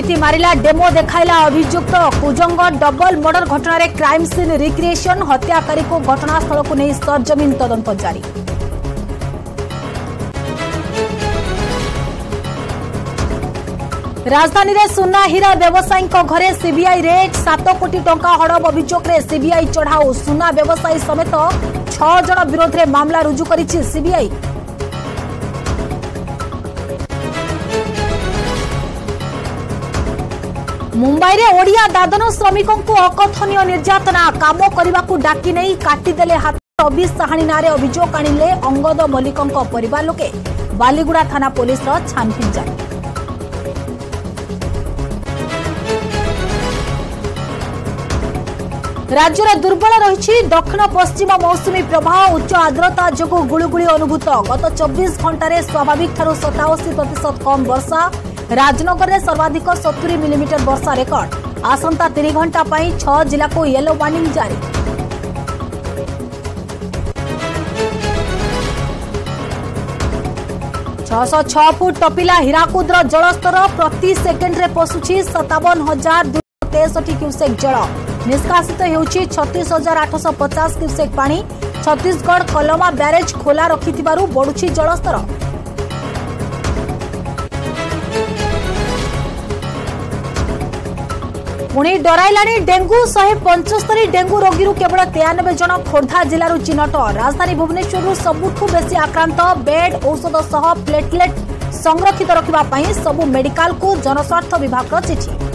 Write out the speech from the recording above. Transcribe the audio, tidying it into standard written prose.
भित्ति मारिला डेमो देखाइला अभियुक्त कुजंग डबल मर्डर घटन क्राइम सीन रिक्रिएशन हत्याकारी को घटनास्थल को नहीं सरजमीन तदंत जारी। राजधानी रे सुना हीरा व्यवसायी घरे सीबीआई रेड 7 कोटी टंका हड़प अभियोग रे सीबीआई चढ़ाऊ सुना व्यवसायी समेत 6 जन विरोध रे मामला रुजु करिछि सीबीआई। मुंबई रे ओडिया दादन श्रमिकों को अकथनीय निर्यातना काम करने डाकी नहीं काटिदेले हाथ अबिश साहानी नारे अभियोग आनिले अंगद मल्लिकों परिवार लोके बालीगुड़ा थाना पुलिस छानबीन जारी। राज्यर दुर्बल रही दक्षिण पश्चिम मौसुमी प्रभाव उच्च आर्द्रता जोगु गुळुगुळी अनुभूत गत 24 घंटे स्वाभाविक ठारू 87% कम वर्षा राजनगर में सर्वाधिक 70 मिलीमीटर वर्षा रेकर्ड आसंता 3 घंटा 6 जिला को येलो वार्निंग जारी। छह 6 फुट टपिला हीराकुदर जलस्तर प्रति सेकेंड में पशुची 57,063 क्यूसेक जल निष्कासित हो 36,850 क्यूसेक पानी। छत्तीसगढ़ कलमा ब्यारेज खोला रखि बढ़ुची जलस्तर। पुणी डराइलाणी डेंगू 175 डेंगू रोगी केवल 93 जन खोर्धा जिलू चिन्हट। राजधानी भुवनेश्वर सबुठ बेसी आक्रांत बेड औषध सह प्लेटलेट संरक्षित रखा सबु मेडिकल को जनस्वार्थ विभाग चिठी।